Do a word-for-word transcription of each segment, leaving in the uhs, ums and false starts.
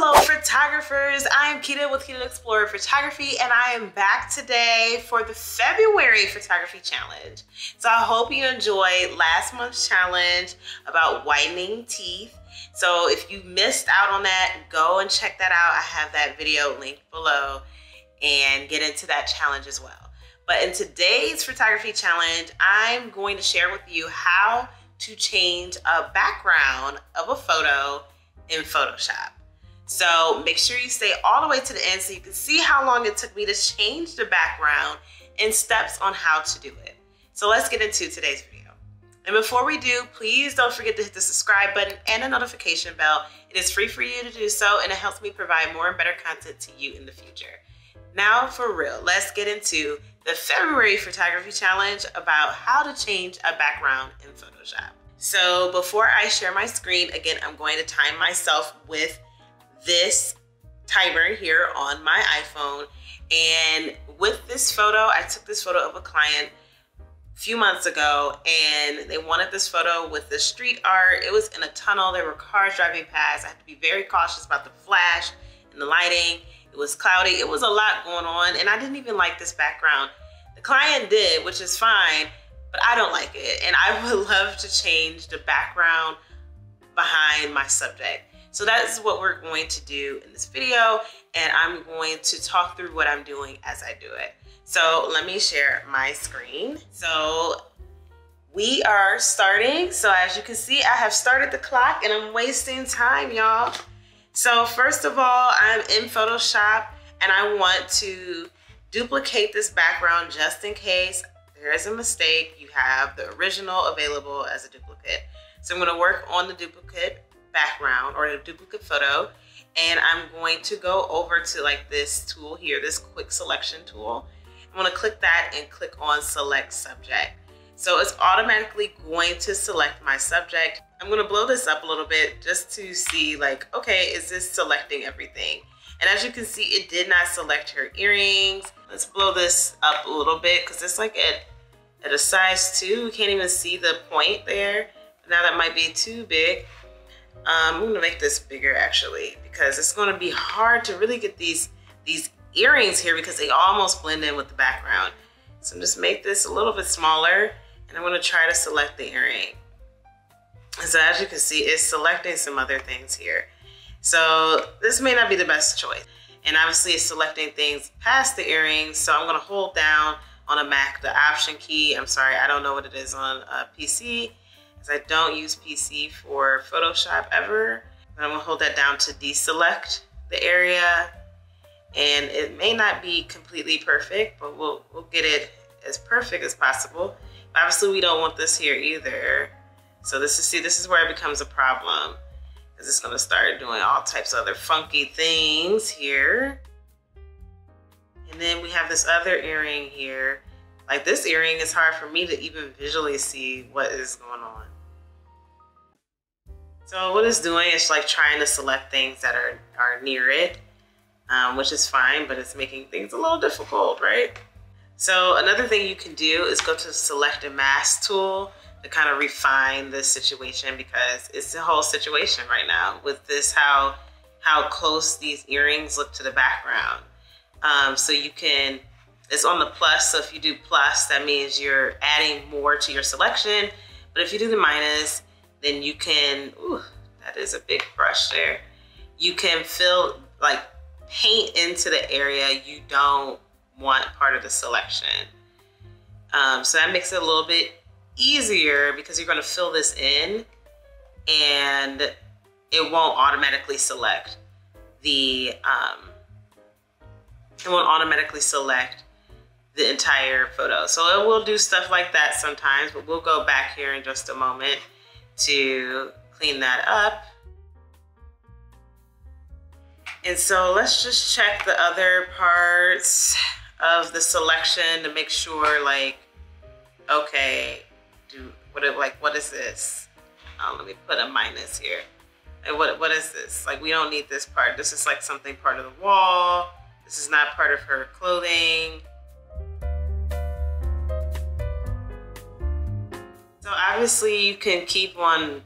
Hello photographers, I am Kita with Kita Explorer Photography and I am back today for the February photography challenge. So I hope you enjoyed last month's challenge about whitening teeth. So if you missed out on that, go and check that out. I have that video linked below and get into that challenge as well. But in today's photography challenge, I'm going to share with you how to change a background of a photo in Photoshop. So make sure you stay all the way to the end so you can see how long it took me to change the background and steps on how to do it. So let's get into today's video. And before we do, please don't forget to hit the subscribe button and the notification bell. It is free for you to do so and it helps me provide more and better content to you in the future. Now for real, let's get into the February photography challenge about how to change a background in Photoshop. So before I share my screen, again, I'm going to time myself with this timer here on my iPhone. And with this photo, I took this photo of a client a few months ago and they wanted this photo with the street art. It was in a tunnel, there were cars driving past. I had to be very cautious about the flash and the lighting. It was cloudy, it was a lot going on and I didn't even like this background. The client did, which is fine, but I don't like it. And I would love to change the background behind my subject. So that's what we're going to do in this video and I'm going to talk through what I'm doing as I do it. So let me share my screen. So we are starting. So as you can see, I have started the clock and I'm wasting time, y'all. So first of all, I'm in Photoshop and I want to duplicate this background just in case there is a mistake. You have the original available as a duplicate. So I'm gonna work on the duplicate background or the duplicate photo and I'm going to go over to like this tool here, this quick selection tool. I'm gonna click that and click on select subject. So it's automatically going to select my subject. I'm gonna blow this up a little bit just to see like, okay, is this selecting everything? And as you can see, it did not select her earrings. Let's blow this up a little bit because it's like at, at a size two. We can't even see the point there. Now that might be too big. Um, I'm gonna make this bigger actually because it's gonna be hard to really get these, these earrings here because they almost blend in with the background. So I'm just make this a little bit smaller and I'm gonna try to select the earring. So as you can see, it's selecting some other things here. So this may not be the best choice. And obviously it's selecting things past the earrings. So I'm gonna hold down on a Mac the option key. I'm sorry, I don't know what it is on a P C. Because I don't use P C for Photoshop ever. And I'm gonna hold that down to deselect the area. And it may not be completely perfect, but we'll, we'll get it as perfect as possible. But obviously we don't want this here either. So this is, see, this is where it becomes a problem. Because it's gonna start doing all types of other funky things here. And then we have this other earring here. Like this earring is hard for me to even visually see what is going on. So what it's doing is like trying to select things that are, are near it, um, which is fine, but it's making things a little difficult, right? So another thing you can do is go to the select and mask tool to kind of refine this situation because it's the whole situation right now with this, how, how close these earrings look to the background. Um, so you can, it's on the plus, so if you do plus, that means you're adding more to your selection. But if you do the minus, then you can, ooh, that is a big brush there. You can fill, like paint into the area you don't want part of the selection. Um, so that makes it a little bit easier because you're gonna fill this in and it won't automatically select the, um, it won't automatically select the entire photo. So it will do stuff like that sometimes, but we'll go back here in just a moment to clean that up. And so let's just check the other parts of the selection to make sure like, okay, do what it, like, what is this? Um, let me put a minus here. And what, what is this? Like, we don't need this part. This is like something part of the wall. This is not part of her clothing. So obviously you can keep on,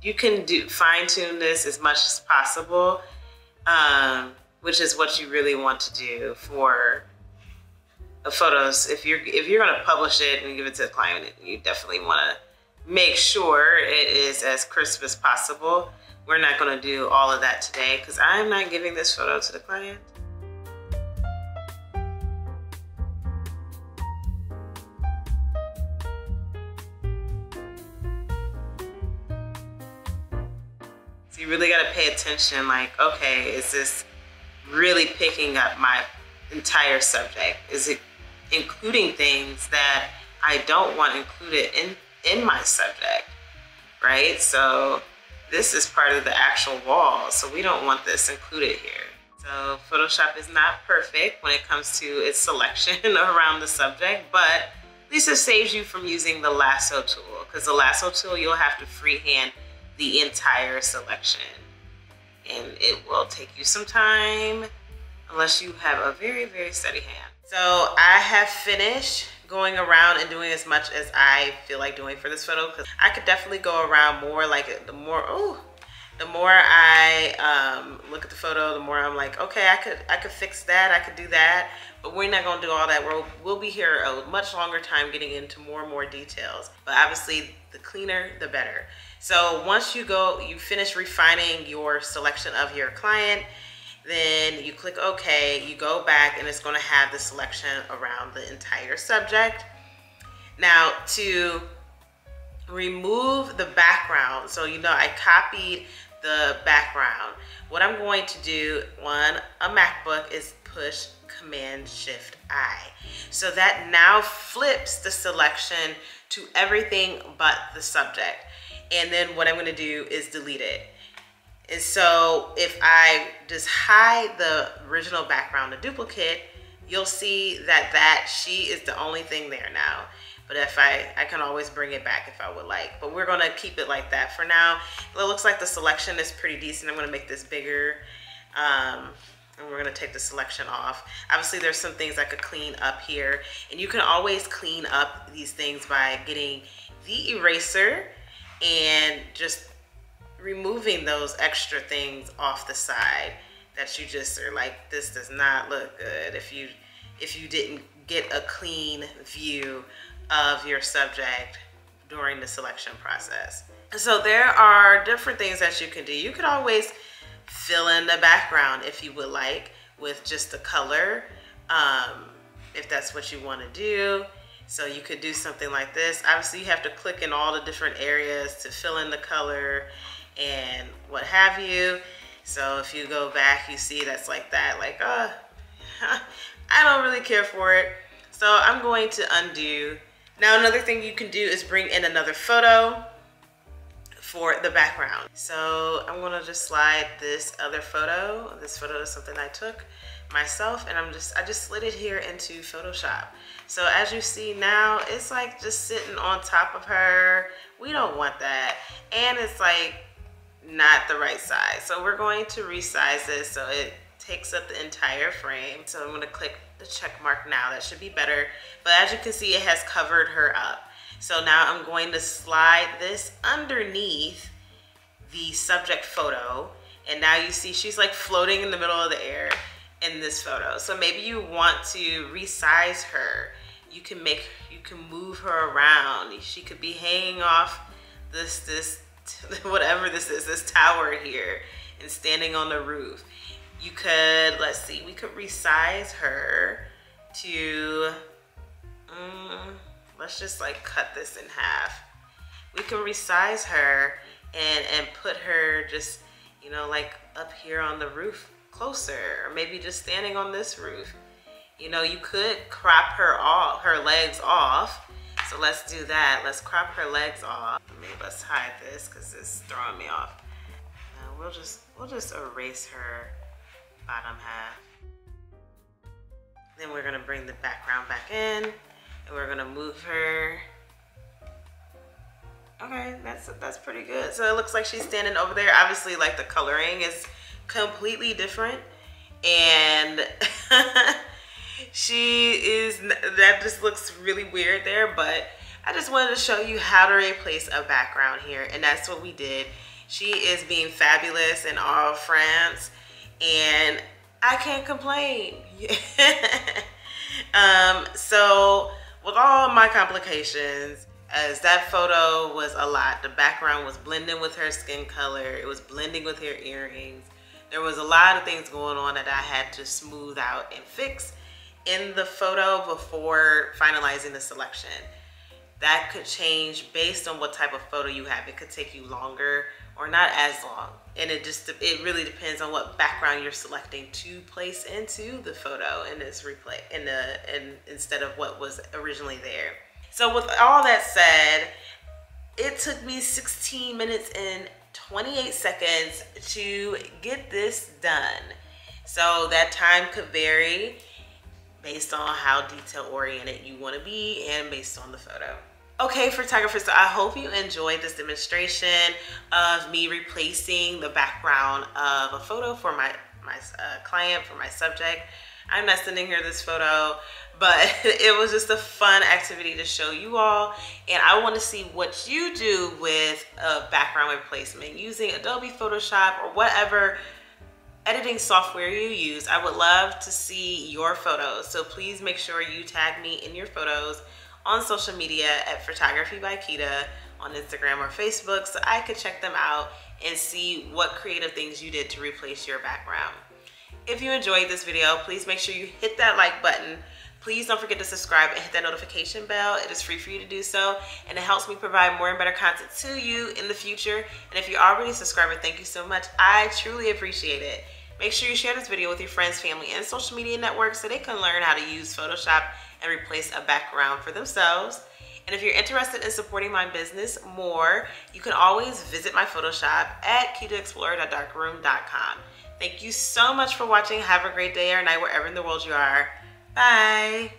you can do fine tune this as much as possible. um, which is what you really want to do for the photos. If you're, if you're going to publish it and give it to the client, you definitely want to make sure it is as crisp as possible. We're not going to do all of that today because I'm not giving this photo to the client. So you really got to pay attention, like, okay, is this really picking up my entire subject? Is it including things that I don't want included in, in my subject, right? So this is part of the actual wall, so we don't want this included here. So Photoshop is not perfect when it comes to its selection around the subject, but at least it saves you from using the lasso tool, because the lasso tool, you'll have to freehand the entire selection. And it will take you some time unless you have a very, very steady hand. So I have finished going around and doing as much as I feel like doing for this photo, because I could definitely go around more. Like the more, oh, the more I um, look at the photo, the more I'm like, okay, I could, I could fix that, I could do that, but we're not gonna do all that. We'll, we'll be here a much longer time getting into more and more details, but obviously the cleaner, the better. So once you go, you finish refining your selection of your client, then you click OK, you go back, and it's going to have the selection around the entire subject. Now to remove the background, so you know I copied the background. What I'm going to do on a MacBook is push Command Shift I. So that now flips the selection to everything but the subject. And then what I'm going to do is delete it. And so if I just hide the original background, the duplicate, you'll see that that she is the only thing there now. But if I, I can always bring it back if I would like, but we're gonna keep it like that for now. It looks like the selection is pretty decent. I'm gonna make this bigger, um, and we're gonna take the selection off. Obviously there's some things I could clean up here, and you can always clean up these things by getting the eraser and just removing those extra things off the side that you just are like, this does not look good. If you if you didn't get a clean view of your subject during the selection process. So there are different things that you can do. You could always fill in the background if you would like with just the color, um, if that's what you want to do. So you could do something like this. Obviously you have to click in all the different areas to fill in the color and what have you. So if you go back, you see that's like that, like, uh, I don't really care for it. So I'm going to undo. Now another thing you can do is bring in another photo for the background. So I'm gonna just slide this other photo. This photo is something I took myself, and I'm just, I just slid it here into Photoshop. So as you see now, it's like just sitting on top of her. We don't want that. And it's like not the right size. So we're going to resize this so it takes up the entire frame. So I'm gonna click the check mark now, that should be better. But as you can see, it has covered her up. So now I'm going to slide this underneath the subject photo. And now you see she's like floating in the middle of the air in this photo. So maybe you want to resize her. You can make, you can move her around. She could be hanging off this, this, whatever this is, this tower here, and standing on the roof. You could, let's see, we could resize her to, um, let's just like cut this in half. We can resize her and, and put her just, you know, like up here on the roof closer, or maybe just standing on this roof. You know, you could crop her off, her legs off. So let's do that. Let's crop her legs off. Maybe let's hide this because it's throwing me off. Uh, we'll just we'll just erase her bottom half. Then we're gonna bring the background back in, and we're gonna move her. Okay, that's that's pretty good. So it looks like she's standing over there. Obviously, like the coloring is completely different, and she is, that just looks really weird there, but I just wanted to show you how to replace a background here, and that's what we did. She is being fabulous in all France, and I can't complain. um, so with all my complications, as that photo was a lot, the background was blending with her skin color, it was blending with her earrings. There was a lot of things going on that I had to smooth out and fix in the photo before finalizing the selection. That could change based on what type of photo you have. It could take you longer or not as long. And it just, it really depends on what background you're selecting to place into the photo in this replay, in the, in, instead of what was originally there. So with all that said, it took me sixteen minutes and twenty-eight seconds to get this done. So that time could vary based on how detail oriented you want to be and based on the photo. Okay, photographers, so I hope you enjoyed this demonstration of me replacing the background of a photo for my, my uh, client, for my subject. I'm not sending her this photo, but it was just a fun activity to show you all. And I want to see what you do with a background replacement using Adobe Photoshop or whatever editing software you use. I would love to see your photos. So please make sure you tag me in your photos on social media at Photography by Kita on Instagram or Facebook, so I could check them out and see what creative things you did to replace your background. If you enjoyed this video, please make sure you hit that like button. Please don't forget to subscribe and hit that notification bell. It is free for you to do so, and it helps me provide more and better content to you in the future. And if you're already a subscriber, thank you so much. I truly appreciate it. Make sure you share this video with your friends, family, and social media networks so they can learn how to use Photoshop and replace a background for themselves. And if you're interested in supporting my business more, you can always visit my Photoshop at kita explorer dot darkroom dot com. Thank you so much for watching. Have a great day or night wherever in the world you are. Bye.